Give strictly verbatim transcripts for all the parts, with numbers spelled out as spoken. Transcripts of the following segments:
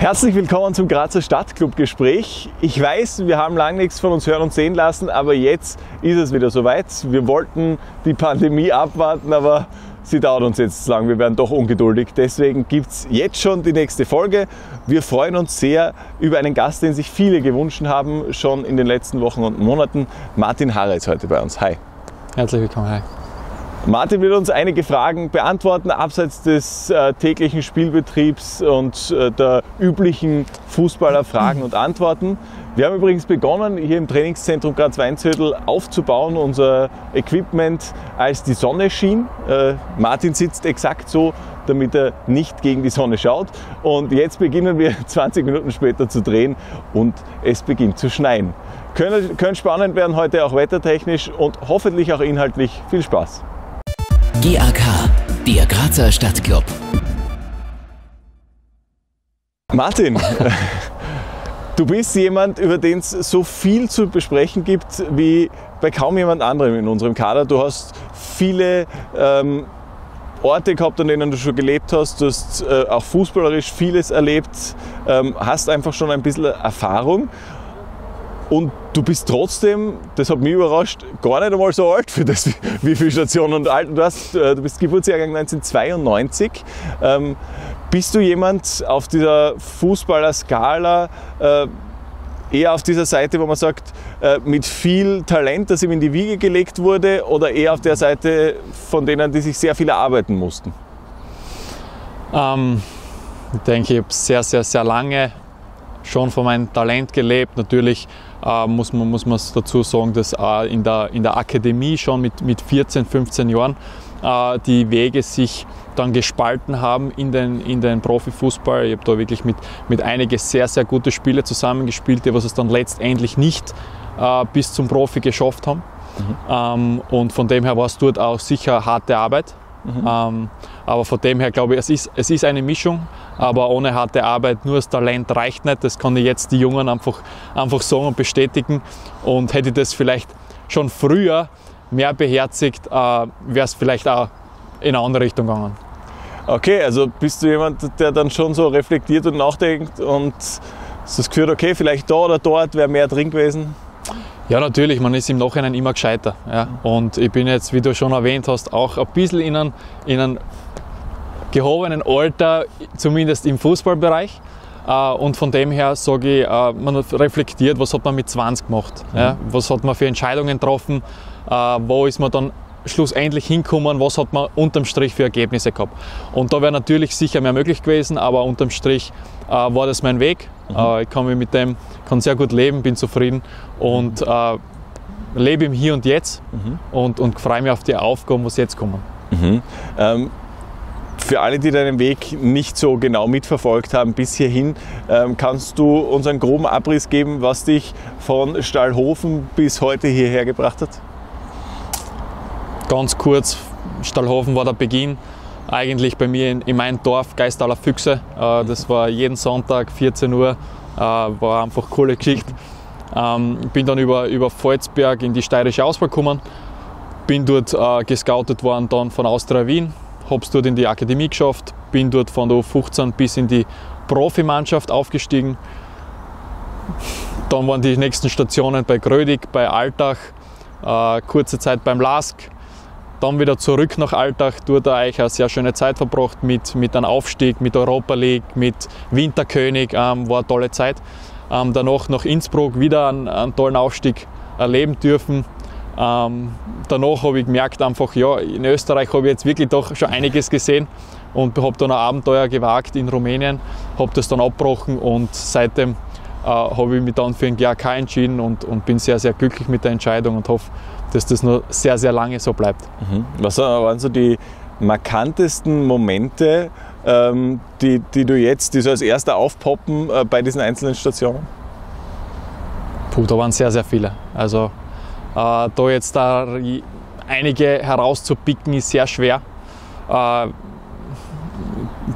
Herzlich willkommen zum Grazer Stadtclub-Gespräch. Ich weiß, wir haben lange nichts von uns hören und sehen lassen, aber jetzt ist es wieder soweit. Wir wollten die Pandemie abwarten, aber sie dauert uns jetzt lang. Wir werden doch ungeduldig. Deswegen gibt es jetzt schon die nächste Folge. Wir freuen uns sehr über einen Gast, den sich viele gewünscht haben, schon in den letzten Wochen und Monaten. Martin Harrer ist heute bei uns. Hi. Herzlich willkommen. Hi. Martin wird uns einige Fragen beantworten, abseits des äh, täglichen Spielbetriebs und äh, der üblichen Fußballerfragen und Antworten. Wir haben übrigens begonnen, hier im Trainingszentrum Graz-Weinzödel aufzubauen, unser Equipment, als die Sonne schien. Äh, Martin sitzt exakt so, damit er nicht gegen die Sonne schaut. Und jetzt beginnen wir zwanzig Minuten später zu drehen und es beginnt zu schneien. Können, können spannend werden heute auch wettertechnisch und hoffentlich auch inhaltlich. Viel Spaß! G A K, der Grazer Stadtclub. Martin, du bist jemand, über den es so viel zu besprechen gibt wie bei kaum jemand anderem in unserem Kader. Du hast viele ähm, Orte gehabt, an denen du schon gelebt hast. Du hast äh, auch fußballerisch vieles erlebt, ähm, hast einfach schon ein bisschen Erfahrung. Und du bist trotzdem, das hat mich überrascht, gar nicht einmal so alt für das, wie viele Stationen und alt du hast. Du bist Geburtsjahrgang neunzehnhundertzweiundneunzig. Ähm, bist du jemand auf dieser Fußballerskala, äh, eher auf dieser Seite, wo man sagt, äh, mit viel Talent, das ihm in die Wiege gelegt wurde, oder eher auf der Seite von denen, die sich sehr viel erarbeiten mussten? Ähm, ich denke, ich habe sehr, sehr, sehr lange schon von meinem Talent gelebt. Natürlich äh, muss man muss man dazu sagen, dass äh, in der in der Akademie schon mit mit vierzehn, fünfzehn Jahren äh, die Wege sich dann gespalten haben in den in den Profifußball. Ich habe da wirklich mit mit einigen sehr sehr gute Spieler zusammengespielt, die was es dann letztendlich nicht äh, bis zum Profi geschafft haben. Mhm. Ähm, und von dem her war es dort auch sicher harte Arbeit. Mhm. Ähm, aber von dem her glaube ich, es ist, es ist eine Mischung, aber ohne harte Arbeit, nur das Talent reicht nicht. Das kann ich jetzt die Jungen einfach, einfach sagen und bestätigen. Und hätte ich das vielleicht schon früher mehr beherzigt, äh, wäre es vielleicht auch in eine andere Richtung gegangen. Okay, also bist du jemand, der dann schon so reflektiert und nachdenkt und so das Gefühl, okay, vielleicht da oder dort wäre mehr drin gewesen? Ja, natürlich, man ist im Nachhinein immer gescheiter. Ja. Und ich bin jetzt, wie du schon erwähnt hast, auch ein bisschen in einem, in einem gehobenen Alter, zumindest im Fußballbereich. Und von dem her sage ich, man hat reflektiert, was hat man mit zwanzig gemacht, mhm. ja, was hat man für Entscheidungen getroffen, wo ist man dann schlussendlich hinkommen, was hat man unterm Strich für Ergebnisse gehabt. Und da wäre natürlich sicher mehr möglich gewesen, aber unterm Strich äh, war das mein Weg. Mhm. Äh, ich kann mich mit dem, kann sehr gut leben, bin zufrieden und mhm. äh, lebe im Hier und Jetzt mhm. und, und freue mich auf die Aufgaben, die jetzt kommen. Mhm. Ähm, für alle, die deinen Weg nicht so genau mitverfolgt haben bis hierhin, ähm, kannst du uns einen groben Abriss geben, was dich von Stallhofen bis heute hierher gebracht hat? Ganz kurz, Stallhofen war der Beginn, eigentlich bei mir in, in meinem Dorf, Geistthaler Füchse. Äh, das war jeden Sonntag, vierzehn Uhr, äh, war einfach eine coole Geschichte. Ähm, bin dann über, über Voitzberg in die steirische Auswahl gekommen, bin dort äh, gescoutet worden dann von Austria Wien, hab's dort in die Akademie geschafft, bin dort von der U fünfzehn bis in die Profimannschaft aufgestiegen. Dann waren die nächsten Stationen bei Grödig, bei Altach, äh, kurze Zeit beim Lask. Dann wieder zurück nach Altach, dort eigentlich eine sehr schöne Zeit verbracht mit, mit einem Aufstieg, mit Europa League, mit Winterkönig, ähm, war eine tolle Zeit. Ähm, danach nach Innsbruck wieder einen, einen tollen Aufstieg erleben dürfen. Ähm, danach habe ich gemerkt, einfach, ja, in Österreich habe ich jetzt wirklich doch schon einiges gesehen und habe dann ein Abenteuer gewagt in Rumänien, habe das dann abgebrochen und seitdem äh, habe ich mich dann für den G A K entschieden und, und bin sehr, sehr glücklich mit der Entscheidung und hoffe, dass das noch sehr, sehr lange so bleibt. Mhm. Was waren so die markantesten Momente, ähm, die, die du jetzt, die so als erster aufpoppen äh, bei diesen einzelnen Stationen? Puh, da waren sehr, sehr viele. Also äh, da jetzt da einige herauszupicken, ist sehr schwer. Äh,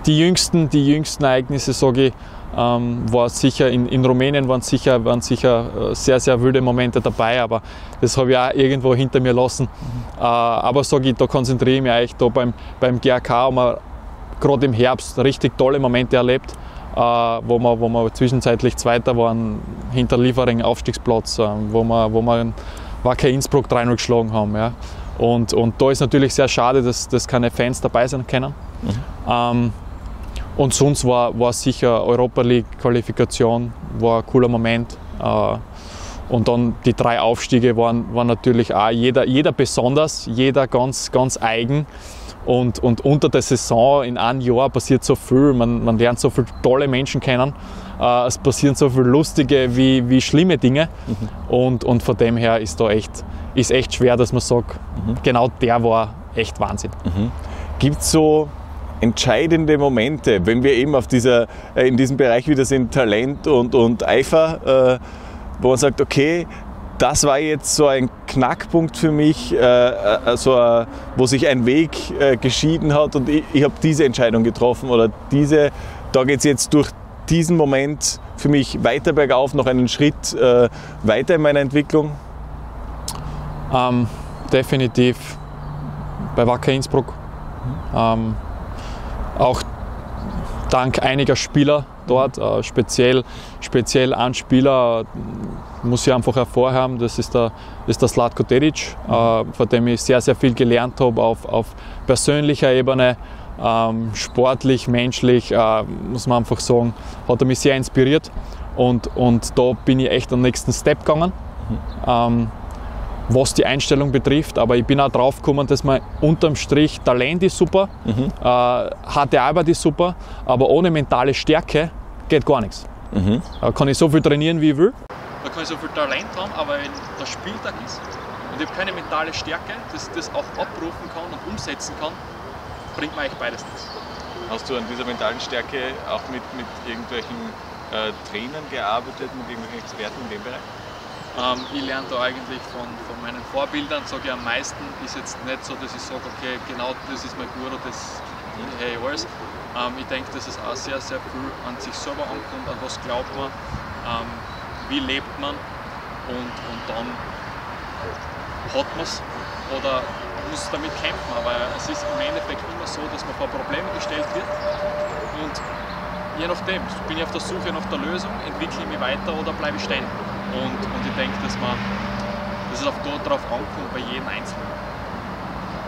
die jüngsten, die jüngsten Ereignisse, sage ich, Ähm, war sicher in, in Rumänien waren sicher, waren sicher äh, sehr, sehr wilde Momente dabei, aber das habe ich auch irgendwo hinter mir lassen. Mhm. Äh, aber sage ich, da konzentriere ich mich eigentlich da beim, beim G A K, haben wir gerade im Herbst richtig tolle Momente erlebt äh, wo, wir, wo wir zwischenzeitlich Zweiter waren, hinter Liefering Aufstiegsplatz, äh, wo wir, wo wir Wacker Innsbruck drei null geschlagen haben. Ja. Und, und da ist natürlich sehr schade, dass, dass keine Fans dabei sein können. Mhm. Ähm, und sonst war, war sicher Europa League-Qualifikation, war ein cooler Moment. Äh, Und dann die drei Aufstiege waren, waren natürlich auch jeder, jeder besonders, jeder ganz, ganz eigen. Und, und unter der Saison in einem Jahr passiert so viel, man, man lernt so viele tolle Menschen kennen, äh, es passieren so viele lustige wie, wie schlimme Dinge. Mhm. Und, und von dem her ist da echt, ist echt schwer, dass man sagt, mhm. genau der war echt Wahnsinn. Mhm. Gibt es so entscheidende Momente, wenn wir eben auf dieser, in diesem Bereich wieder sind, Talent und, und Eifer, äh, wo man sagt, okay, das war jetzt so ein Knackpunkt für mich, äh, also, äh, wo sich ein Weg äh, geschieden hat und ich, ich habe diese Entscheidung getroffen oder diese, da geht es jetzt durch diesen Moment für mich weiter bergauf, noch einen Schritt äh, weiter in meiner Entwicklung? Ähm, definitiv bei Wacker Innsbruck. Mhm. Ähm, auch dank einiger Spieler dort, äh, speziell, speziell ein Spieler äh, muss ich einfach hervorheben, das ist der, ist der Zlatko Deric, äh, von dem ich sehr, sehr viel gelernt habe auf, auf persönlicher Ebene, ähm, sportlich, menschlich, äh, muss man einfach sagen, hat er mich sehr inspiriert und, und da bin ich echt am nächsten Step gegangen, mhm. ähm, was die Einstellung betrifft, aber ich bin auch drauf gekommen, dass man unterm Strich Talent ist super, mhm. äh, harte Arbeit ist super, aber ohne mentale Stärke geht gar nichts. Mhm. Da kann ich so viel trainieren, wie ich will. Da kann ich so viel Talent haben, aber wenn der Spieltag ist und ich habe keine mentale Stärke, dass ich das auch abrufen kann und umsetzen kann, bringt mir eigentlich beides nichts. Hast du an dieser mentalen Stärke auch mit, mit irgendwelchen äh, Trainern gearbeitet, mit irgendwelchen Experten in dem Bereich? Ähm, ich lerne da eigentlich von, von meinen Vorbildern, sage ich am meisten, ist jetzt nicht so, dass ich sage, okay, genau das ist mein Guru, das hey alles. Ähm, ich denke, dass es auch sehr, sehr viel an sich selber ankommt, an was glaubt man, ähm, wie lebt man und, und dann hat man es oder muss damit kämpfen, aber es ist im Endeffekt immer so, dass man vor Probleme gestellt wird und je nachdem, bin ich auf der Suche nach der Lösung, entwickle ich mich weiter oder bleibe ich stehen. Und, und ich denke, dass, man, dass es auch dort drauf ankommt, bei jedem Einzelnen.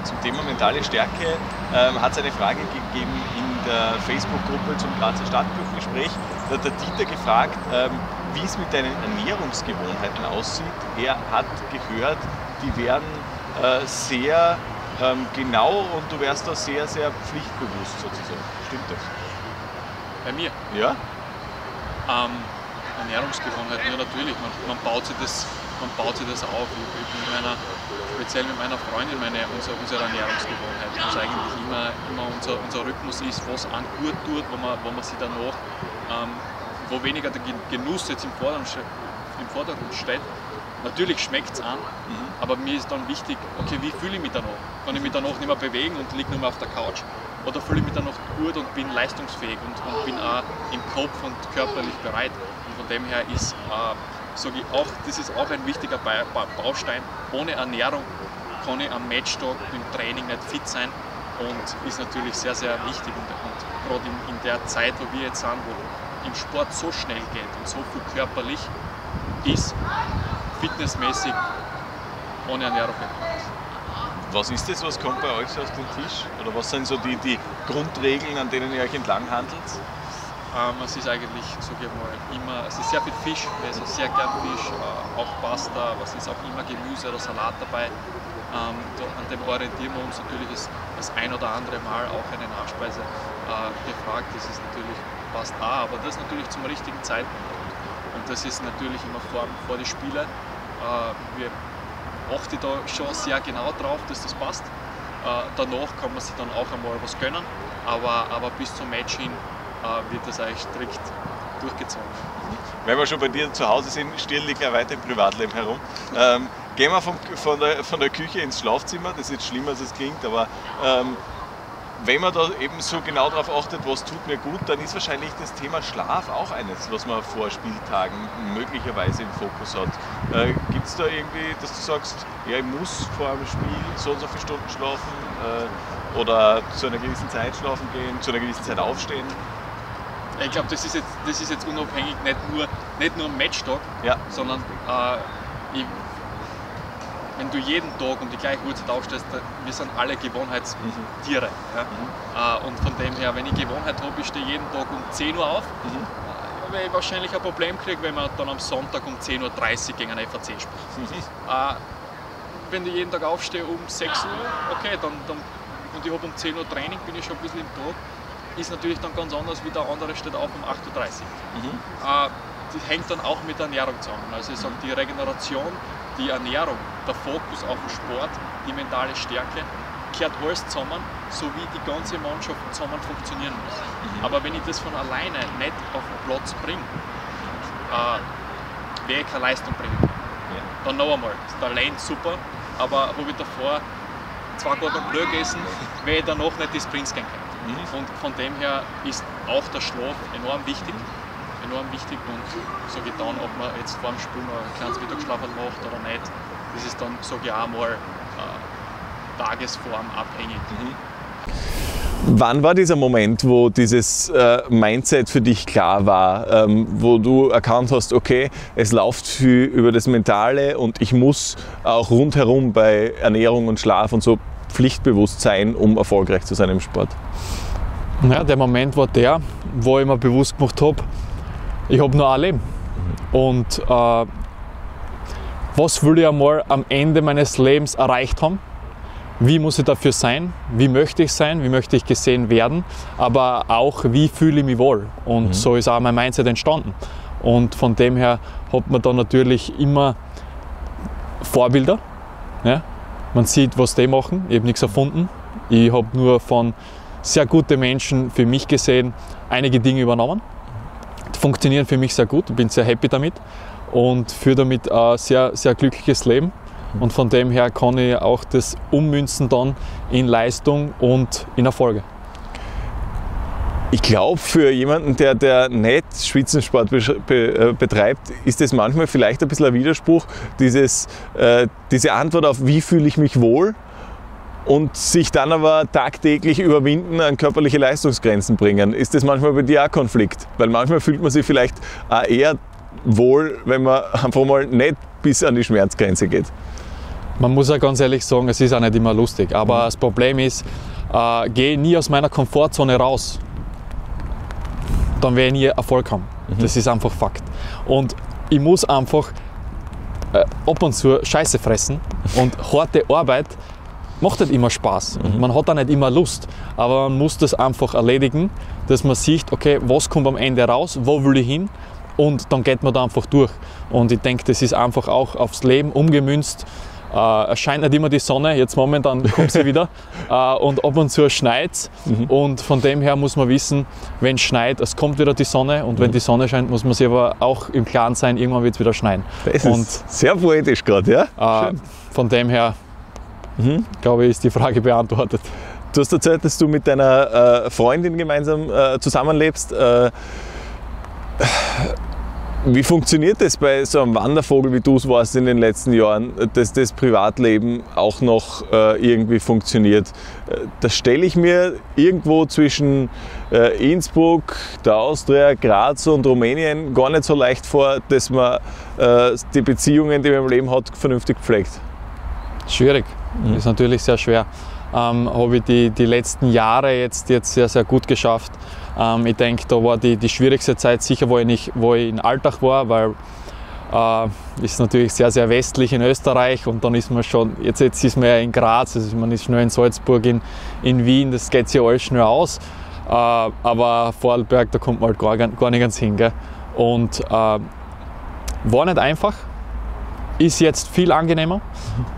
Zum Thema mentale Stärke ähm, hat es eine Frage gegeben in der Facebook-Gruppe zum Grazer Stadtclub-Gespräch. Da hat der Dieter gefragt, ähm, wie es mit deinen Ernährungsgewohnheiten aussieht. Er hat gehört, die werden äh, sehr ähm, genau und du wärst da sehr, sehr pflichtbewusst sozusagen. Stimmt das? Bei mir? Ja. Ähm, Ernährungsgewohnheiten, ja natürlich, man, man, baut sich das, man baut sich das auf. Ich, ich bin mit meiner, speziell mit meiner Freundin, meine, unsere, unsere Ernährungsgewohnheit, was eigentlich immer, immer unser, unser Rhythmus ist, was einem gut tut, wo man, wo man sich danach, ähm, wo weniger der Genuss jetzt im Vordergrund steht. Natürlich schmeckt es an, mhm. aber mir ist dann wichtig, okay, wie fühle ich mich danach? Kann ich mich danach nicht mehr bewegen und liege nur mehr auf der Couch? Oder fühle ich mich danach gut und bin leistungsfähig und, und bin auch im Kopf und körperlich bereit? Von dem her ist, äh, sage ich auch, das ist auch ein wichtiger ba ba Baustein. Ohne Ernährung kann ich am Matchtag im Training nicht fit sein und ist natürlich sehr, sehr wichtig. Und, und gerade in, in der Zeit, wo wir jetzt sind, wo im Sport so schnell geht und so viel körperlich ist, fitnessmäßig ohne Ernährung. Was ist das? Was kommt bei euch so auf den Tisch? Oder was sind so die, die Grundregeln, an denen ihr euch entlang handelt? Ähm, es ist eigentlich, sage ich mal, immer, es ist sehr viel Fisch, ich esse sehr gern Fisch, äh, auch Pasta, was ist auch immer Gemüse oder Salat dabei. Ähm, da, an dem orientieren wir uns natürlich, ist das ein oder andere Mal auch eine Nachspeise äh, gefragt, das ist natürlich passt auch, aber das natürlich zum richtigen Zeitpunkt. Und das ist natürlich immer vor, vor die Spiele. Äh, wir achten da schon sehr genau drauf, dass das passt. Äh, danach kann man sich dann auch einmal was gönnen, aber, aber bis zum Match hin wird das eigentlich strikt durchgezogen. Wenn wir schon bei dir zu Hause sind, Steyr liegt ja weiter im Privatleben herum. Ähm, gehen wir vom, von, der, von der Küche ins Schlafzimmer, das ist jetzt schlimmer als es klingt, aber ähm, wenn man da eben so genau darauf achtet, was tut mir gut, dann ist wahrscheinlich das Thema Schlaf auch eines, was man vor Spieltagen möglicherweise im Fokus hat. Äh, Gibt es da irgendwie, dass du sagst, ja ich muss vor einem Spiel so und so viele Stunden schlafen äh, oder zu einer gewissen Zeit schlafen gehen, zu einer gewissen Zeit aufstehen? Ich glaube, das ist jetzt, das ist jetzt unabhängig, nicht nur, nicht nur Matchtag, ja, sondern äh, ich, wenn du jeden Tag um die gleiche Uhrzeit aufstehst, wir sind alle Gewohnheitstiere. Mhm. Ja? Mhm. Äh, und von dem her, wenn ich Gewohnheit habe, ich stehe jeden Tag um zehn Uhr auf, mhm, weil ich wahrscheinlich ein Problem kriege, wenn man dann am Sonntag um zehn Uhr dreißig gegen einen F A C spielt. Mhm. Äh, wenn ich jeden Tag aufstehe um sechs Uhr, okay, dann, dann, und ich habe um zehn Uhr Training, bin ich schon ein bisschen im Tag, ist natürlich dann ganz anders wie der andere steht auf um acht Uhr dreißig. Mhm. Äh, das hängt dann auch mit der Ernährung zusammen. Also ich sage, die Regeneration, die Ernährung, der Fokus auf den Sport, die mentale Stärke, gehört alles zusammen, sowie die ganze Mannschaft zusammen funktionieren muss. Mhm. Aber wenn ich das von alleine nicht auf den Platz bringe, äh, werde ich keine Leistung bringen. Ja. Dann noch einmal, der Lane super, aber habe ich davor zwei Gurken Blö gegessen, werde ich danach nicht die Sprints gehen können. Und von dem her ist auch der Schlaf enorm wichtig, enorm wichtig und so getan, ob man jetzt vor dem Spiel noch ein kleines Mittagsschlaf macht oder nicht, das ist dann, sage ich auch mal, äh, Tagesform abhängig. Mhm. Wann war dieser Moment, wo dieses äh, Mindset für dich klar war, ähm, wo du erkannt hast, okay, es läuft viel über das Mentale und ich muss auch rundherum bei Ernährung und Schlaf und so pflichtbewusst sein, um erfolgreich zu sein im Sport? Ja, der Moment war der, wo ich mir bewusst gemacht habe, ich habe nur ein Leben. Und äh, was will ich einmal am Ende meines Lebens erreicht haben? Wie muss ich dafür sein? Wie möchte ich sein? Wie möchte ich gesehen werden? Aber auch, wie fühle ich mich wohl? Und mhm, so ist auch mein Mindset entstanden. Und von dem her hat man dann natürlich immer Vorbilder. Ja? Man sieht, was die machen. Ich habe nichts erfunden. Ich habe nur von sehr guten Menschen für mich gesehen einige Dinge übernommen. Die funktionieren für mich sehr gut. Ich bin sehr happy damit und führe damit ein sehr, sehr glückliches Leben. Und von dem her kann ich auch das ummünzen dann in Leistung und in Erfolge. Ich glaube, für jemanden, der, der nicht Spitzensport be be betreibt, ist das manchmal vielleicht ein bisschen ein Widerspruch, dieses, äh, diese Antwort auf, wie fühle ich mich wohl, und sich dann aber tagtäglich überwinden, an körperliche Leistungsgrenzen bringen. Ist das manchmal bei dir auch Konflikt? Weil manchmal fühlt man sich vielleicht auch eher wohl, wenn man einfach mal nicht bis an die Schmerzgrenze geht. Man muss ja ganz ehrlich sagen, es ist auch nicht immer lustig. Aber mhm, das Problem ist, äh, gehe nie aus meiner Komfortzone raus, dann werde ich nie Erfolg haben. Mhm. Das ist einfach Fakt. Und ich muss einfach äh, ab und zu Scheiße fressen und harte Arbeit macht nicht immer Spaß. Mhm. Man hat da nicht immer Lust, aber man muss das einfach erledigen, dass man sieht, okay, was kommt am Ende raus, wo will ich hin, und dann geht man da einfach durch. Und ich denke, das ist einfach auch aufs Leben umgemünzt. Äh, es scheint nicht immer die Sonne, jetzt momentan kommt sie wieder äh, und ab und zu schneit es, mhm, und von dem her muss man wissen, wenn es schneit, es kommt wieder die Sonne, und mhm, wenn die Sonne scheint, muss man sich aber auch im Klaren sein, irgendwann wird es wieder schneien. Das und, ist sehr poetisch gerade, ja? Äh, von dem her, mhm, glaube ich, ist die Frage beantwortet. Du hast erzählt, dass du mit deiner äh, Freundin gemeinsam äh, zusammenlebst. Äh, Wie funktioniert das bei so einem Wandervogel, wie du es warst in den letzten Jahren, dass das Privatleben auch noch äh, irgendwie funktioniert? Das stelle ich mir irgendwo zwischen äh, Innsbruck, der Austria, Graz und Rumänien gar nicht so leicht vor, dass man äh, die Beziehungen, die man im Leben hat, vernünftig pflegt. Schwierig, mhm, ist natürlich sehr schwer. Ähm, habe ich die, die letzten Jahre jetzt, jetzt sehr, sehr gut geschafft. Ähm, ich denke, da war die, die schwierigste Zeit sicher, wo ich, nicht, wo ich in Altach war, weil äh, ist natürlich sehr, sehr westlich in Österreich, und dann ist man schon, jetzt, jetzt ist man ja in Graz, also man ist schnell in Salzburg, in, in Wien, das geht sich alles schnell aus. Äh, aber Vorarlberg, da kommt man halt gar, gar nicht ganz hin. Gell? Und äh, war nicht einfach. Ist jetzt viel angenehmer,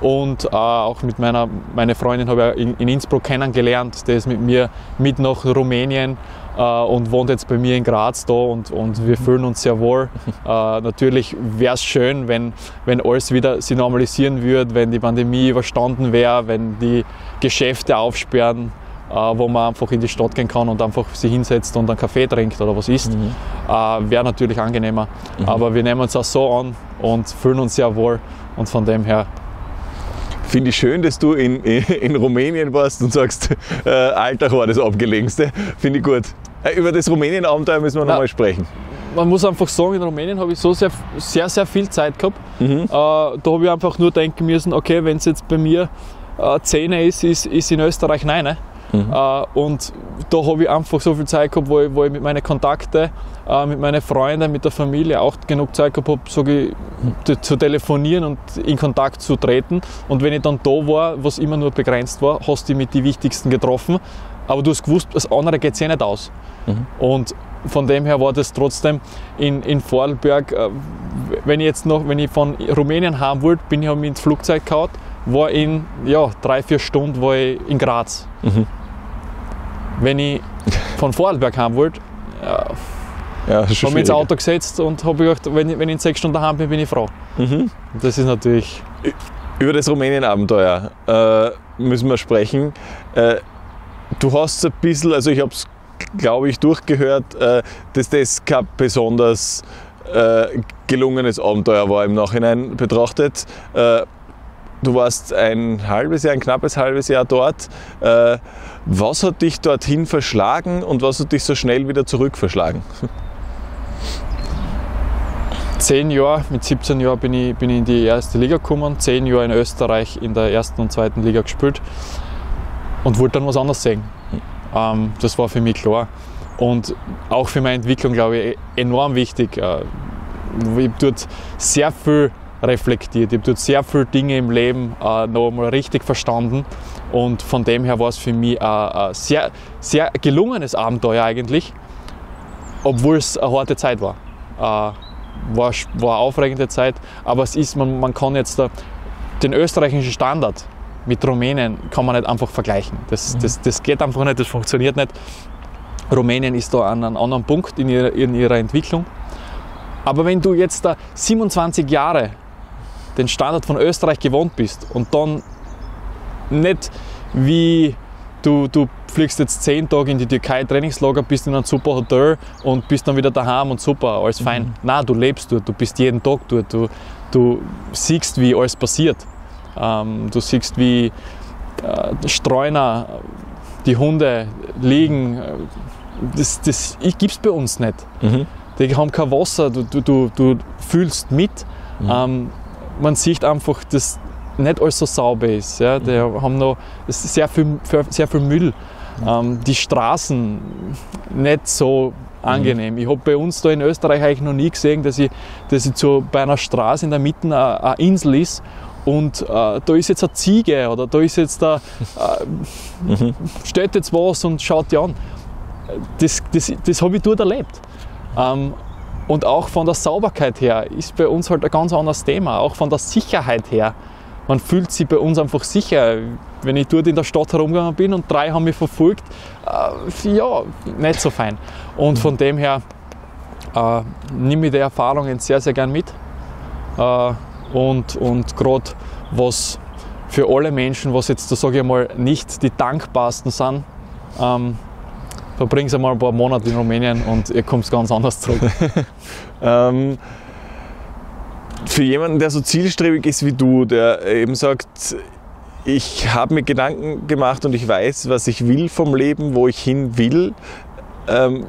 und äh, auch mit meiner meine Freundin habe ich in, in Innsbruck kennengelernt, die ist mit mir mit nach Rumänien äh, und wohnt jetzt bei mir in Graz da, und, und wir fühlen uns sehr wohl. Äh, natürlich wäre es schön, wenn, wenn alles wieder sich normalisieren würde, wenn die Pandemie überstanden wäre, wenn die Geschäfte aufsperren, äh, wo man einfach in die Stadt gehen kann und einfach sich hinsetzt und einen Kaffee trinkt oder was isst. Mhm. Äh, wäre natürlich angenehmer, mhm, aber wir nehmen uns auch so an und fühlen uns sehr wohl, und von dem her finde ich schön, dass du in, in Rumänien warst und sagst, äh, Alltag war das Abgelegenste. Finde ich gut. Über das Rumänien-Abenteuer müssen wir nochmal sprechen. Man muss einfach sagen, in Rumänien habe ich so sehr, sehr, sehr viel Zeit gehabt. Mhm. Äh, da habe ich einfach nur denken müssen, okay, wenn es jetzt bei mir äh, zehn ist, ist, ist in Österreich neun. Mhm. Äh, und da habe ich einfach so viel Zeit gehabt, wo ich, wo ich mit meinen Kontakten, äh, mit meinen Freunden, mit der Familie auch genug Zeit gehabt habe, so ge- mhm. zu telefonieren und in Kontakt zu treten. Und wenn ich dann da war, was immer nur begrenzt war, hast du mich mit die Wichtigsten getroffen. Aber du hast gewusst, das andere geht sich eh nicht aus. Mhm. Und von dem her war das trotzdem in, in Vorarlberg, äh, wenn ich jetzt noch, wenn ich von Rumänien heim wollte, bin ich, habe mich ins Flugzeug gehauen, war in ja, drei, vier Stunden war ich in Graz. Mhm. Wenn ich von Vorarlberg heim wollte, äh, ja, habe ich ins Auto gesetzt und habe gedacht, wenn, wenn ich in sechs Stunden heim bin, bin ich froh. Mhm. Das ist natürlich... Über das Rumänien-Abenteuer äh, müssen wir sprechen. Äh, Du hast ein bisschen, also ich habe es, glaube ich, durchgehört, dass das kein besonders gelungenes Abenteuer war im Nachhinein betrachtet. Du warst ein halbes Jahr, ein knappes halbes Jahr dort. Was hat dich dorthin verschlagen und was hat dich so schnell wieder zurück verschlagen? Zehn Jahre, mit siebzehn Jahren bin ich, bin ich in die erste Liga gekommen, zehn Jahre in Österreich in der ersten und zweiten Liga gespielt. Und wollte dann was anderes sehen. Ähm, das war für mich klar. Und auch für meine Entwicklung, glaube ich, enorm wichtig. Ich habe dort sehr viel reflektiert. Ich habe dort sehr viele Dinge im Leben äh, noch einmal richtig verstanden. Und von dem her war es für mich ein sehr, sehr gelungenes Abenteuer eigentlich. Obwohl es eine harte Zeit war. Äh, war, war eine aufregende Zeit. Aber es ist, man, man kann jetzt da den österreichischen Standard mit Rumänien kann man nicht einfach vergleichen. Das, mhm. das, das geht einfach nicht, das funktioniert nicht. Rumänien ist da an einem anderen Punkt in ihrer, in ihrer Entwicklung. Aber wenn du jetzt da siebenundzwanzig Jahre den Standard von Österreich gewohnt bist und dann nicht wie du, du fliegst jetzt zehn Tage in die Türkei, Trainingslager, bist in einem super Hotel und bist dann wieder daheim und super, alles mhm. fein. Nein, du lebst dort, du bist jeden Tag dort, du, du siehst, wie alles passiert. Ähm, du siehst, wie äh, Streuner, die Hunde liegen, das, das gibt es bei uns nicht. Mhm. Die haben kein Wasser, du, du, du, du fühlst mit. Mhm. Ähm, man sieht einfach, dass nicht alles so sauber ist. Ja? Die mhm. haben noch sehr viel, sehr viel Müll. Mhm. Ähm, die Straßen nicht so angenehm. Mhm. Ich habe bei uns da in Österreich eigentlich noch nie gesehen, dass ich, dass ich so bei einer Straße in der Mitte eine, eine Insel ist. Und äh, da ist jetzt eine Ziege oder da ist jetzt da, äh, mhm. steht jetzt was und schaut die an. Das, das, das habe ich dort erlebt. Ähm, und auch von der Sauberkeit her ist bei uns halt ein ganz anderes Thema. Auch von der Sicherheit her. Man fühlt sich bei uns einfach sicher. Wenn ich dort in der Stadt herumgegangen bin und drei haben mich verfolgt, äh, ja, nicht so fein. Und mhm. von dem her äh, nehme ich die Erfahrungen sehr, sehr gern mit. Äh, Und, und gerade was für alle Menschen, was jetzt, da sage ich mal, nicht die dankbarsten sind, ähm, verbringt einmal ein paar Monate in Rumänien und ihr kommt ganz anders zurück. ähm, für jemanden, der so zielstrebig ist wie du, der eben sagt, ich habe mir Gedanken gemacht und ich weiß, was ich will vom Leben, wo ich hin will, ähm,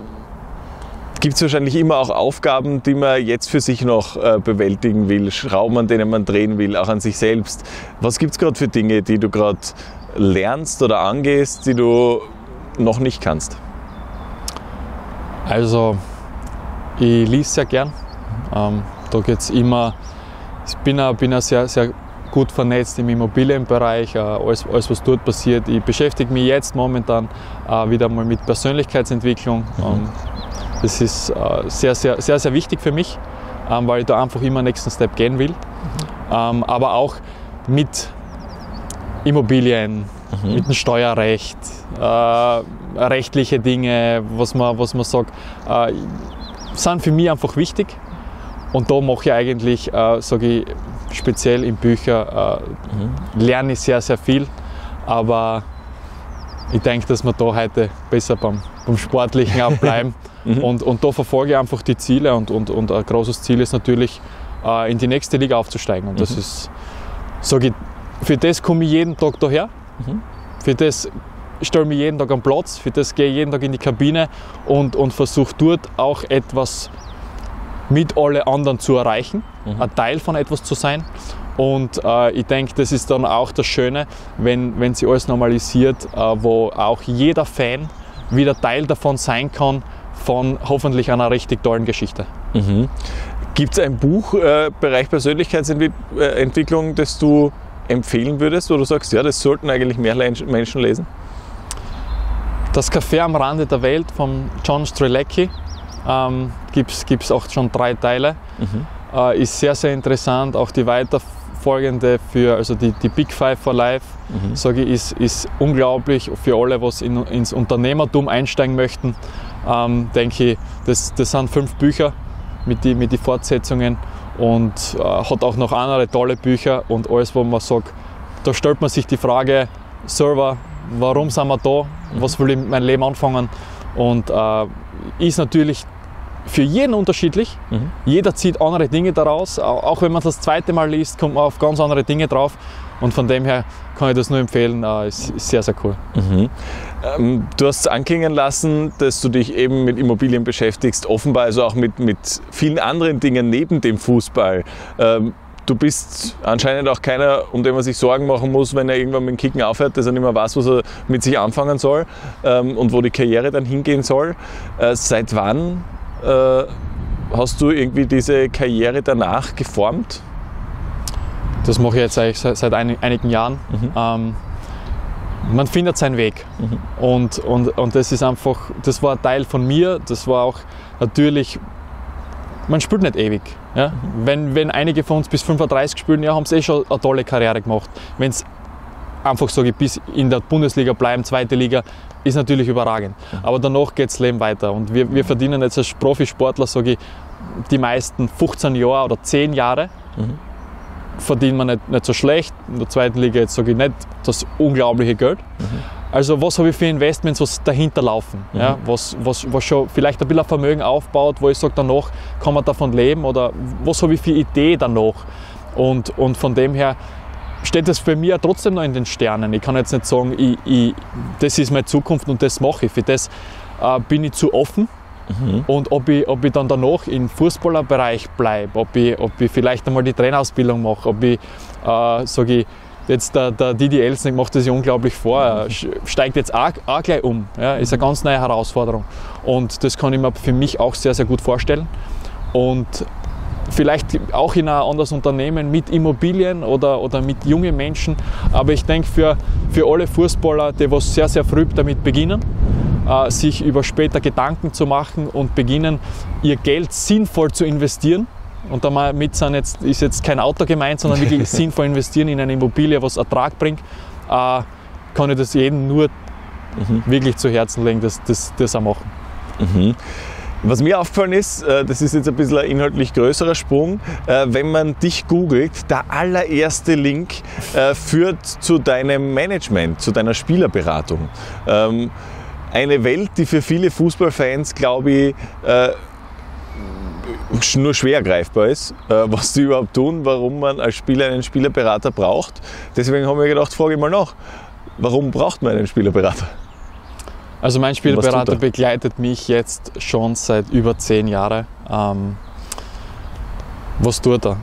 gibt es wahrscheinlich immer auch Aufgaben, die man jetzt für sich noch äh, bewältigen will, Schrauben, an denen man drehen will, auch an sich selbst. Was gibt es gerade für Dinge, die du gerade lernst oder angehst, die du noch nicht kannst? Also, ich lese sehr gern. Ähm, da geht's immer, ich bin auch, bin auch sehr, sehr gut vernetzt im Immobilienbereich, äh, alles, alles was dort passiert. Ich beschäftige mich jetzt momentan äh, wieder mal mit Persönlichkeitsentwicklung. Mhm. Ähm, Das ist äh, sehr, sehr, sehr, sehr wichtig für mich, ähm, weil ich da einfach immer den nächsten Step gehen will. Mhm. Ähm, aber auch mit Immobilien, mhm. mit dem Steuerrecht, äh, rechtliche Dinge, was man, was man sagt, äh, sind für mich einfach wichtig. Und da mache ich eigentlich, äh, sage ich, speziell in Büchern, äh, mhm. lerne ich sehr, sehr viel. Aber ich denke, dass wir da heute besser beim, beim Sportlichen auch bleiben. Mhm. Und, und da verfolge ich einfach die Ziele und, und, und ein großes Ziel ist natürlich, äh, in die nächste Liga aufzusteigen. Und das mhm. ist, sage ich, für das komme ich jeden Tag daher. Mhm. Für das stelle mich jeden Tag am Platz, für das gehe ich jeden Tag in die Kabine und, und versuche dort auch etwas mit alle anderen zu erreichen, mhm. ein Teil von etwas zu sein. Und äh, ich denke, das ist dann auch das Schöne, wenn, wenn sich alles normalisiert, äh, wo auch jeder Fan wieder Teil davon sein kann, von hoffentlich einer richtig tollen Geschichte. Mhm. Gibt es ein Buch, äh, Bereich Persönlichkeitsentwicklung, das du empfehlen würdest, wo du sagst, ja, das sollten eigentlich mehr Menschen lesen? Das Café am Rande der Welt von John Strelecky, ähm, gibt es auch schon drei Teile, mhm. äh, ist sehr, sehr interessant, auch die weiterfolgende für, also die, die Big Five for Life, mhm. sage ich, ist, ist unglaublich für alle, was in, ins Unternehmertum einsteigen möchten, ähm, denke ich, das, das sind fünf Bücher mit den mit die Fortsetzungen. Und äh, hat auch noch andere tolle Bücher und alles, wo man sagt, da stellt man sich die Frage selber, warum sind wir da, was will ich mit meinem Leben anfangen, und äh, ist natürlich für jeden unterschiedlich, mhm. jeder zieht andere Dinge daraus, auch wenn man das zweite Mal liest, kommt man auf ganz andere Dinge drauf, und von dem her kann ich das nur empfehlen, äh, ist, ist sehr, sehr cool. Mhm. Ähm, du hast es anklingen lassen, dass du dich eben mit Immobilien beschäftigst, offenbar also auch mit, mit vielen anderen Dingen neben dem Fußball. Ähm, du bist anscheinend auch keiner, um den man sich Sorgen machen muss, wenn er irgendwann mit dem Kicken aufhört, dass er nicht mehr weiß, was er mit sich anfangen soll ähm, und wo die Karriere dann hingehen soll. Äh, seit wann äh, hast du irgendwie diese Karriere danach geformt? Das mache ich jetzt eigentlich seit, seit ein, einigen Jahren. Mhm. Ähm, Man findet seinen Weg, mhm. und, und, und das ist einfach, das war ein Teil von mir, das war auch natürlich, man spielt nicht ewig. Ja? Mhm. Wenn, wenn einige von uns bis fünfunddreißig spielen, ja, haben sie eh schon eine tolle Karriere gemacht. Wenn es einfach, sage ich, bis in der Bundesliga bleiben, zweite Liga, ist natürlich überragend. Mhm. Aber danach geht das Leben weiter, und wir, wir verdienen jetzt als Profisportler, sage ich, die meisten fünfzehn Jahre oder zehn Jahre. Mhm. verdient man nicht, nicht so schlecht, in der zweiten Liga jetzt sage ich nicht das unglaubliche Geld. Mhm. Also was habe ich für Investments, was dahinter laufen, mhm. ja, was, was, was schon vielleicht ein bisschen Vermögen aufbaut, wo ich sage, danach kann man davon leben, oder was habe ich für Idee danach, und, und von dem her steht das für mich trotzdem noch in den Sternen. Ich kann jetzt nicht sagen, ich, ich, das ist meine Zukunft und das mache ich, für das äh, bin ich zu offen. Mhm. Und ob ich, ob ich dann danach im Fußballerbereich bleibe, ob ich, ob ich vielleicht einmal die Trainerausbildung mache, ob ich, äh, sage ich, jetzt der, der Didi Elsneg macht das ja unglaublich vor, er steigt jetzt auch, auch gleich um, ja, ist eine ganz neue Herausforderung, und das kann ich mir für mich auch sehr, sehr gut vorstellen, und vielleicht auch in ein anderes Unternehmen mit Immobilien oder, oder mit jungen Menschen, aber ich denke für, für alle Fußballer, die was sehr, sehr früh damit beginnen, sich über später Gedanken zu machen und beginnen, ihr Geld sinnvoll zu investieren. Und damit sind jetzt, ist jetzt kein Auto gemeint, sondern wirklich sinnvoll investieren in eine Immobilie, was Ertrag bringt, äh, kann ich das jedem nur mhm. wirklich zu Herzen legen, das, das, das auch machen. Mhm. Was mir aufgefallen ist, das ist jetzt ein bisschen ein inhaltlich größerer Sprung, wenn man dich googelt, der allererste Link führt zu deinem Management, zu deiner Spielerberatung. Eine Welt, die für viele Fußballfans, glaube ich, äh, nur schwer greifbar ist, äh, was die überhaupt tun, warum man als Spieler einen Spielerberater braucht. Deswegen haben wir gedacht, frage ich mal nach, warum braucht man einen Spielerberater? Also mein Spielerberater begleitet mich jetzt schon seit über zehn Jahren. Ähm, was tut er?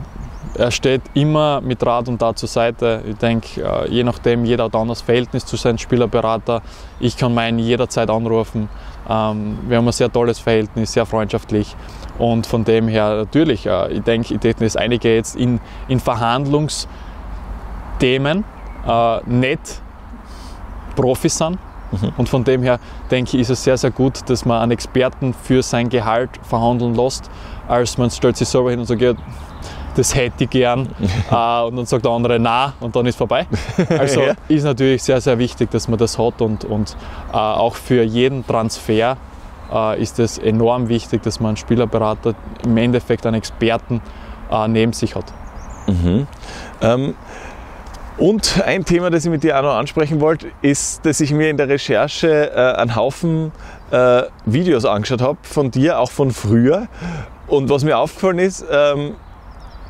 Er steht immer mit Rat und Tat zur Seite. Ich denke, je nachdem, jeder hat ein anderes Verhältnis zu seinem Spielerberater. Ich kann meinen jederzeit anrufen. Wir haben ein sehr tolles Verhältnis, sehr freundschaftlich. Und von dem her natürlich, ich denke, ich denke, dass einige jetzt in, in Verhandlungsthemen nicht Profis sind. Mhm. Und von dem her denke ich, ist es sehr, sehr gut, dass man einen Experten für sein Gehalt verhandeln lässt, als man stellt sich selber hin und sagt, ja, das hätte ich gern, äh, und dann sagt der andere nein, und dann ist vorbei. Also ja. Ist natürlich sehr, sehr wichtig, dass man das hat, und, und äh, auch für jeden Transfer äh, ist es enorm wichtig, dass man einen Spielerberater, im Endeffekt einen Experten äh, neben sich hat. Mhm. Ähm, und ein Thema, das ich mit dir auch noch ansprechen wollte, ist, dass ich mir in der Recherche äh, einen Haufen äh, Videos angeschaut habe von dir, auch von früher, und was mir aufgefallen ist, ähm,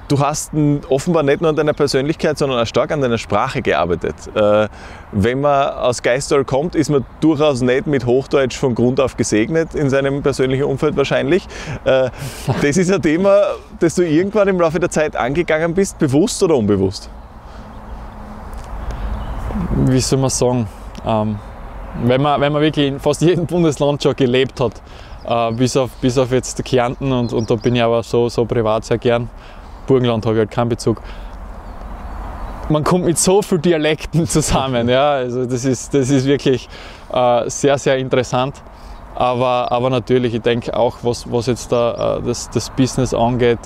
du hast offenbar nicht nur an deiner Persönlichkeit, sondern auch stark an deiner Sprache gearbeitet. Äh, wenn man aus Geistthaler kommt, ist man durchaus nicht mit Hochdeutsch von Grund auf gesegnet, in seinem persönlichen Umfeld wahrscheinlich. Äh, das ist ein Thema, das du irgendwann im Laufe der Zeit angegangen bist, bewusst oder unbewusst? Wie soll man sagen? Ähm, wenn man, wenn man wirklich in fast jedem Bundesland schon gelebt hat, äh, bis, auf, bis auf jetzt Kärnten, und, und da bin ich aber so, so privat sehr gern. Burgenland habe ich halt keinen Bezug. Man kommt mit so vielen Dialekten zusammen, ja, also das ist, das ist wirklich äh, sehr, sehr interessant. Aber, aber natürlich, ich denke auch, was, was jetzt da, äh, das, das Business angeht,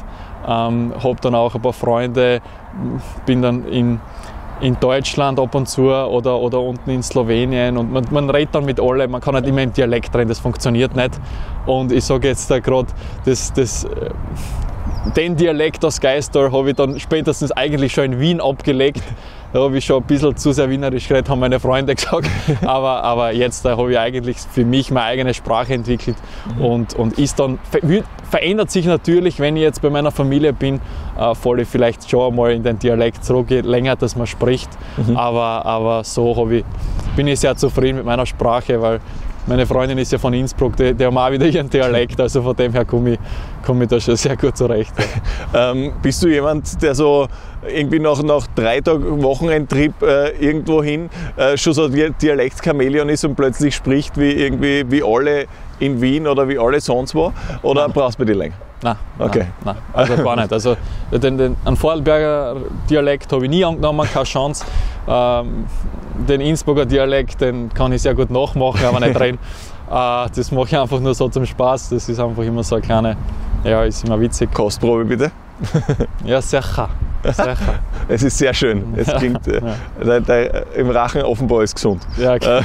ähm, habe dann auch ein paar Freunde, bin dann in, in Deutschland ab und zu oder, oder unten in Slowenien, und man, man redet dann mit allen, man kann nicht immer im Dialekt reden, das funktioniert nicht. Und ich sage jetzt da gerade, das, das äh, den Dialekt aus Geistthaler habe ich dann spätestens eigentlich schon in Wien abgelegt. Da habe ich schon ein bisschen zu sehr wienerisch geredet, haben meine Freunde gesagt. Aber, aber jetzt habe ich eigentlich für mich meine eigene Sprache entwickelt. Und, und ist dann, verändert sich natürlich, wenn ich jetzt bei meiner Familie bin, äh, falle ich vielleicht schon einmal in den Dialekt zurück, je länger dass man spricht. Mhm. Aber, aber so habe ich, bin ich sehr zufrieden mit meiner Sprache, weil meine Freundin ist ja von Innsbruck, die, die haben auch wieder ihren Dialekt, also von dem her komme ich, komm ich da schon sehr gut zurecht. ähm, bist du jemand, der so irgendwie nach, nach drei Tagen Wochenendtrip äh, irgendwo hin äh, schon so Dialektchameleon ist und plötzlich spricht wie, irgendwie, wie alle in Wien oder wie alle sonst wo? Oder nein. Brauchst du die länger? Nein, okay. Nein, nein, also gar nicht. Also den, den, einen Vorarlberger Dialekt habe ich nie angenommen, keine Chance. Ähm, den Innsbrucker Dialekt, den kann ich sehr gut nachmachen, aber nicht reden. äh, das mache ich einfach nur so zum Spaß. Das ist einfach immer so eine kleine, ja, ist immer witzig. Kostprobe bitte. Ja, sicher. sicher. Es ist sehr schön. Es klingt, äh, ja. da, da, im Rachen offenbar ist gesund. Ja, okay.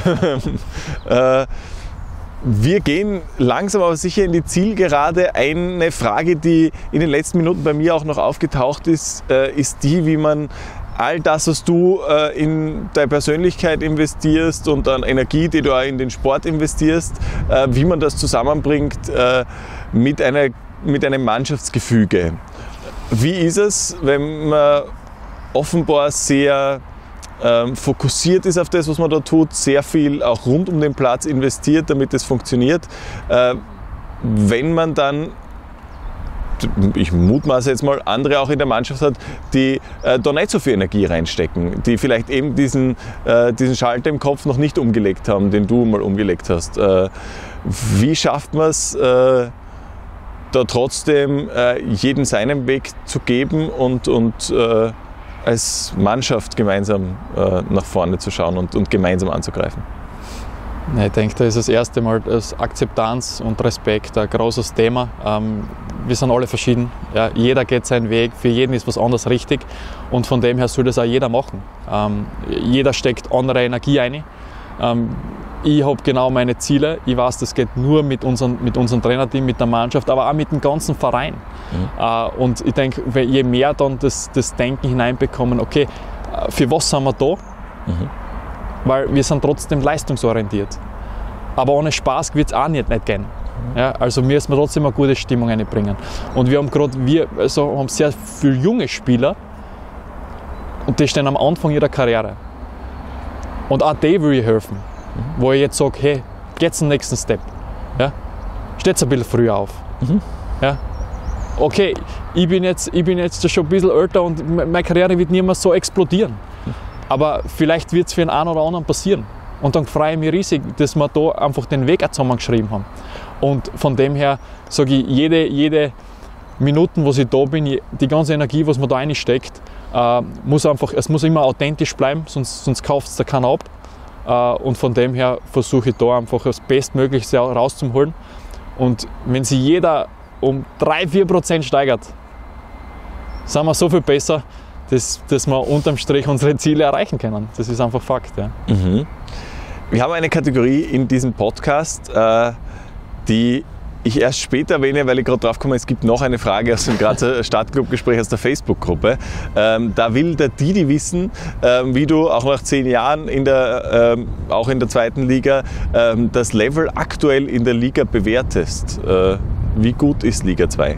äh, äh, Wir gehen langsam aber sicher in die Zielgerade. Eine Frage, die in den letzten Minuten bei mir auch noch aufgetaucht ist, äh, ist die, wie man all das, was du äh, in deine Persönlichkeit investierst und an Energie, die du auch in den Sport investierst, äh, wie man das zusammenbringt äh, mit einer, mit einem Mannschaftsgefüge. Wie ist es, wenn man offenbar sehr fokussiert ist auf das, was man da tut, sehr viel auch rund um den Platz investiert, damit das funktioniert. Wenn man dann, ich mutmaße jetzt mal, andere auch in der Mannschaft hat, die da nicht so viel Energie reinstecken, die vielleicht eben diesen, diesen Schalter im Kopf noch nicht umgelegt haben, den du mal umgelegt hast. Wie schafft man es, da trotzdem jedem seinen Weg zu geben und, und als Mannschaft gemeinsam äh, nach vorne zu schauen und, und gemeinsam anzugreifen? Ich denke, da ist das erste Mal das Akzeptanz und Respekt ein großes Thema. Ähm, wir sind alle verschieden. Ja, jeder geht seinen Weg, für jeden ist was anderes richtig, und von dem her soll das auch jeder machen. Ähm, jeder steckt andere Energie ein. Ähm, ich habe genau meine Ziele. Ich weiß, das geht nur mit unserem, mit unserem Trainerteam, mit der Mannschaft, aber auch mit dem ganzen Verein. Mhm. Äh, und ich denke, je mehr dann das, das Denken hineinbekommen, okay, für was sind wir da? Mhm. Weil wir sind trotzdem leistungsorientiert. Aber ohne Spaß wird es auch nicht, nicht gehen. Mhm. Ja, also müssen wir trotzdem eine gute Stimmung einbringen. Und wir haben gerade, wir also haben sehr viele junge Spieler, und die stehen am Anfang ihrer Karriere. Und auch die will ich helfen. Wo ich jetzt sage, hey, geht zum nächsten Step. Ja? Steht ein bisschen früher auf. Mhm. Ja? Okay, ich bin, jetzt, ich bin jetzt schon ein bisschen älter und meine Karriere wird nicht mehr so explodieren. Aber vielleicht wird es für den einen oder anderen passieren. Und dann freue ich mich riesig, dass wir da einfach den Weg zusammengeschrieben haben. Und von dem her sage ich, jede, jede Minute, wo ich da bin, die ganze Energie, was man da reinsteckt, äh, muss einfach, es muss immer authentisch bleiben, sonst, sonst kauft es da keiner ab. Und von dem her versuche ich da einfach das Bestmögliche rauszuholen. Und wenn sich jeder um drei bis vier Prozent steigert, sind wir so viel besser, dass, dass wir unterm Strich unsere Ziele erreichen können. Das ist einfach Fakt. Ja. Mhm. Wir haben eine Kategorie in diesem Podcast, die ich erst später erwähne, weil ich gerade drauf komme, es gibt noch eine Frage aus dem Grazer Stadtclub-Gespräch aus der Facebook-Gruppe. Ähm, da will der Didi wissen, ähm, wie du auch nach zehn Jahren in der, ähm, auch in der zweiten Liga ähm, das Level aktuell in der Liga bewertest. Äh, wie gut ist Liga zwei?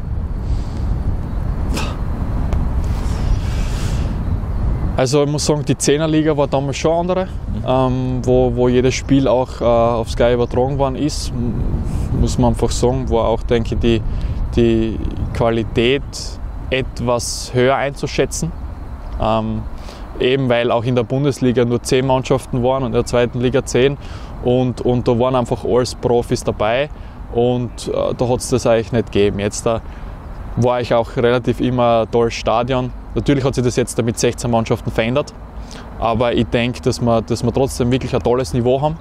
Also ich muss sagen, die Zehnerliga war damals schon eine andere, ähm, wo, wo jedes Spiel auch äh, auf Sky übertragen worden ist, muss man einfach sagen, wo auch, denke ich, die, die Qualität etwas höher einzuschätzen. Ähm, eben weil auch in der Bundesliga nur zehn Mannschaften waren und in der zweiten Liga zehn und, und da waren einfach alles Profis dabei und äh, da hat es das eigentlich nicht gegeben. Jetzt da war ich auch relativ immer ein tolles Stadion. Natürlich hat sich das jetzt mit sechzehn Mannschaften verändert, aber ich denke, dass wir, dass wir trotzdem wirklich ein tolles Niveau haben,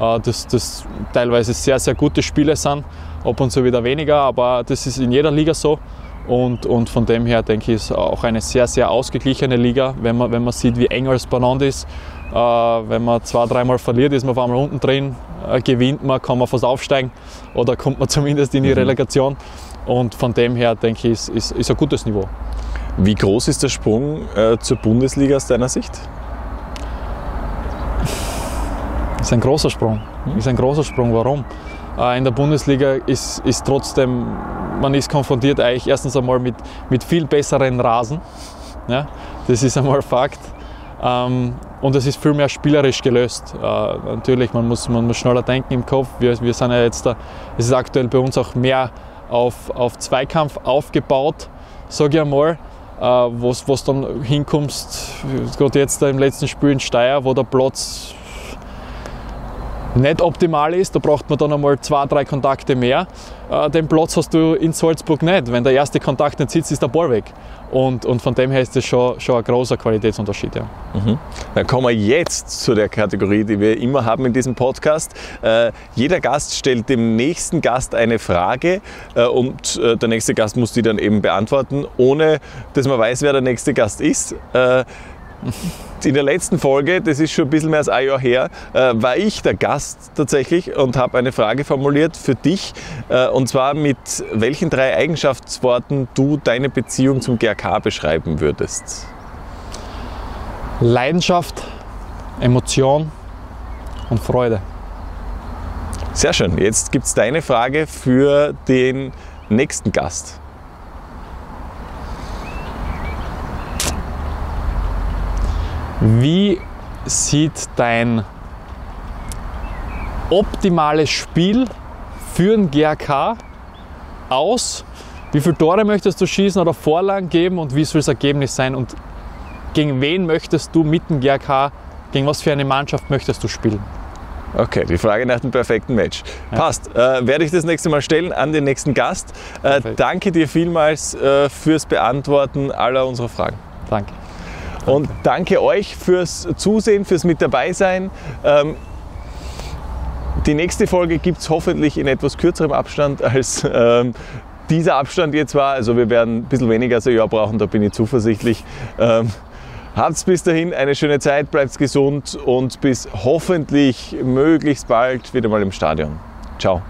äh, dass das teilweise sehr, sehr gute Spiele sind, ab und zu wieder weniger, aber das ist in jeder Liga so. Und, und von dem her, denke ich, ist auch eine sehr, sehr ausgeglichene Liga, wenn man, wenn man sieht, wie eng alles beieinander ist. Äh, wenn man zwei, dreimal verliert, ist man auf einmal unten drin, äh, gewinnt man, kann man fast aufsteigen oder kommt man zumindest in die mhm. Relegation. Und von dem her, denke ich, ist, ist, ist ein gutes Niveau. Wie groß ist der Sprung äh, zur Bundesliga aus deiner Sicht? Das ist ein großer Sprung. Das ist ein großer Sprung. Warum? In der Bundesliga ist, ist trotzdem, man ist konfrontiert eigentlich erstens einmal mit, mit viel besseren Rasen, ja, das ist einmal Fakt, ähm, und es ist viel mehr spielerisch gelöst. Äh, natürlich, man muss, man muss schneller denken im Kopf, wir, wir sind ja jetzt da, es ist aktuell bei uns auch mehr auf, auf Zweikampf aufgebaut, sage ich einmal. Äh, wo es dann hinkommst, gerade jetzt da im letzten Spiel in Steyr, wo der Platz nicht optimal ist, da braucht man dann einmal zwei, drei Kontakte mehr. Äh, den Platz hast du in Salzburg nicht. Wenn der erste Kontakt nicht sitzt, ist der Ball weg. Und, und von dem her ist das schon, schon ein großer Qualitätsunterschied. Ja. Mhm. Dann kommen wir jetzt zu der Kategorie, die wir immer haben in diesem Podcast. Äh, jeder Gast stellt dem nächsten Gast eine Frage äh, und äh, der nächste Gast muss die dann eben beantworten, ohne dass man weiß, wer der nächste Gast ist. Äh, In der letzten Folge, das ist schon ein bisschen mehr als ein Jahr her, äh, war ich der Gast tatsächlich und habe eine Frage formuliert für dich. Äh, und zwar, mit welchen drei Eigenschaftsworten du deine Beziehung zum G A K beschreiben würdest? Leidenschaft, Emotion und Freude. Sehr schön. Jetzt gibt es deine Frage für den nächsten Gast. Wie sieht dein optimales Spiel für den G A K aus? Wie viele Tore möchtest du schießen oder Vorlagen geben und wie soll das Ergebnis sein? Und gegen wen möchtest du mit dem G A K, gegen was für eine Mannschaft möchtest du spielen? Okay, die Frage nach dem perfekten Match. Ja. Passt. Äh, werde ich das nächste Mal stellen an den nächsten Gast. Äh, danke dir vielmals äh, fürs Beantworten aller unserer Fragen. Danke. Und danke euch fürs Zusehen, fürs mit dabei sein. Ähm, die nächste Folge gibt es hoffentlich in etwas kürzerem Abstand, als ähm, dieser Abstand jetzt war. Also wir werden ein bisschen weniger als ein Jahr brauchen, da bin ich zuversichtlich. Ähm, habt's bis dahin eine schöne Zeit, bleibt gesund und bis hoffentlich möglichst bald wieder mal im Stadion. Ciao.